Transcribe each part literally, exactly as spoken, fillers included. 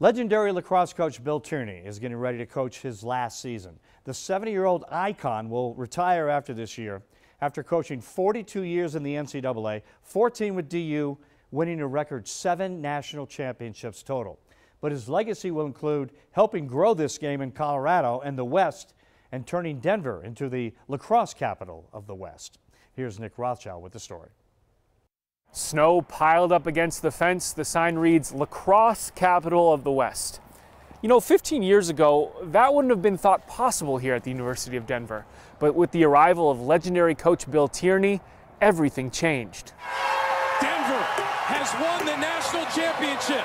Legendary lacrosse coach Bill Tierney is getting ready to coach his last season. The seventy-year-old icon will retire after this year after coaching forty-two years in the N C double A, fourteen with D U, winning a record seven national championships total. But his legacy will include helping grow this game in Colorado and the West and turning Denver into the lacrosse capital of the West. Here's Nick Rothschild with the story. Snow piled up against the fence. The sign reads, "Lacrosse Capital of the West." You know, fifteen years ago, that wouldn't have been thought possible here at the University of Denver. But with the arrival of legendary coach Bill Tierney, everything changed. Denver has won the national championship.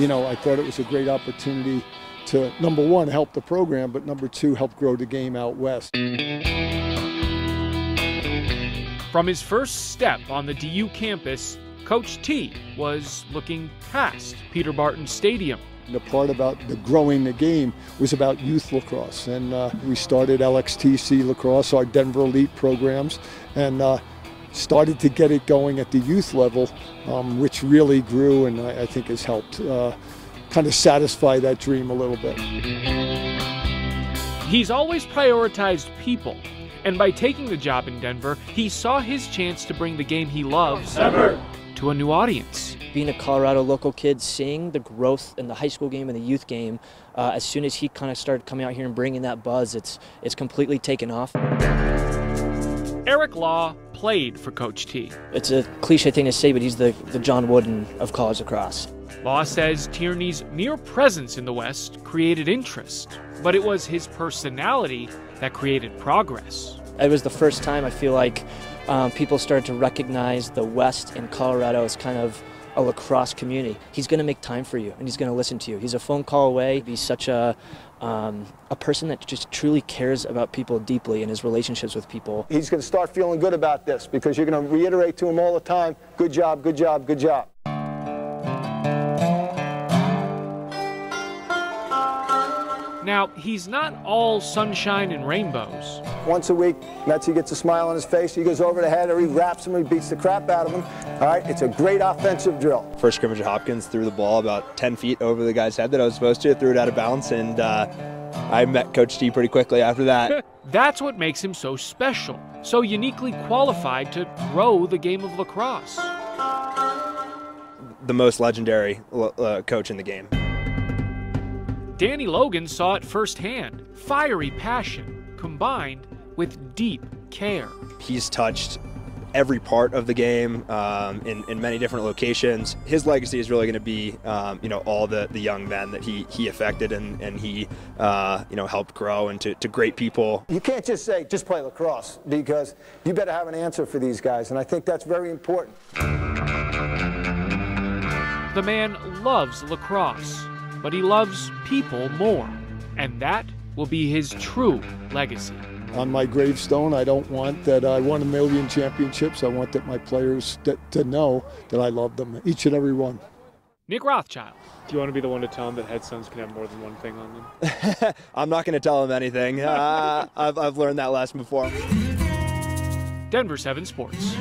You know, I thought it was a great opportunity to, number one, help the program, but number two, help grow the game out West. From his first step on the D U campus, Coach T was looking past Peter Barton Stadium. The part about the growing the game was about youth lacrosse, and uh, we started L X T C Lacrosse, our Denver Elite programs, and uh, started to get it going at the youth level, um, which really grew and I, I think has helped uh, kind of satisfy that dream a little bit. He's always prioritized people. And by taking the job in Denver, he saw his chance to bring the game he loves Denver to a new audience. Being a Colorado local kid, seeing the growth in the high school game and the youth game, uh, as soon as he kind of started coming out here and bringing that buzz, it's, it's completely taken off. Eric Law played for Coach T. It's a cliche thing to say, but he's the, the John Wooden of college lacrosse. Law says Tierney's mere presence in the West created interest, but it was his personality that created progress. It was the first time I feel like um, people started to recognize the West in Colorado as kind of a lacrosse community. He's going to make time for you and he's going to listen to you. He's a phone call away. He's such a, um, a person that just truly cares about people deeply and his relationships with people. He's going to start feeling good about this because you're going to reiterate to him all the time, good job, good job, good job. Now, he's not all sunshine and rainbows. Once a week, Metsy gets a smile on his face. He goes over to Heather, he wraps him, he beats the crap out of him. All right, it's a great offensive drill. First scrimmage at Hopkins, threw the ball about ten feet over the guy's head that I was supposed to, threw it out of bounds, and uh, I met Coach T pretty quickly after that. That's what makes him so special, so uniquely qualified to grow the game of lacrosse. The most legendary uh, coach in the game. Danny Logan saw it firsthand, fiery passion combined with deep care. He's touched every part of the game um, in, in many different locations. His legacy is really going to be, um, you know, all the, the young men that he, he affected and, and he, uh, you know, helped grow into to great people. You can't just say, just play lacrosse, because you better have an answer for these guys, and I think that's very important. The man loves lacrosse, but he loves people more, and that will be his true legacy. On my gravestone, I don't want that I won a million championships. I want that my players that, to know that I love them, each and every one. Nick Rothschild. Do you want to be the one to tell him that head sons can have more than one thing on them? I'm not going to tell him anything. Uh, I've, I've learned that lesson before. Denver seven Sports.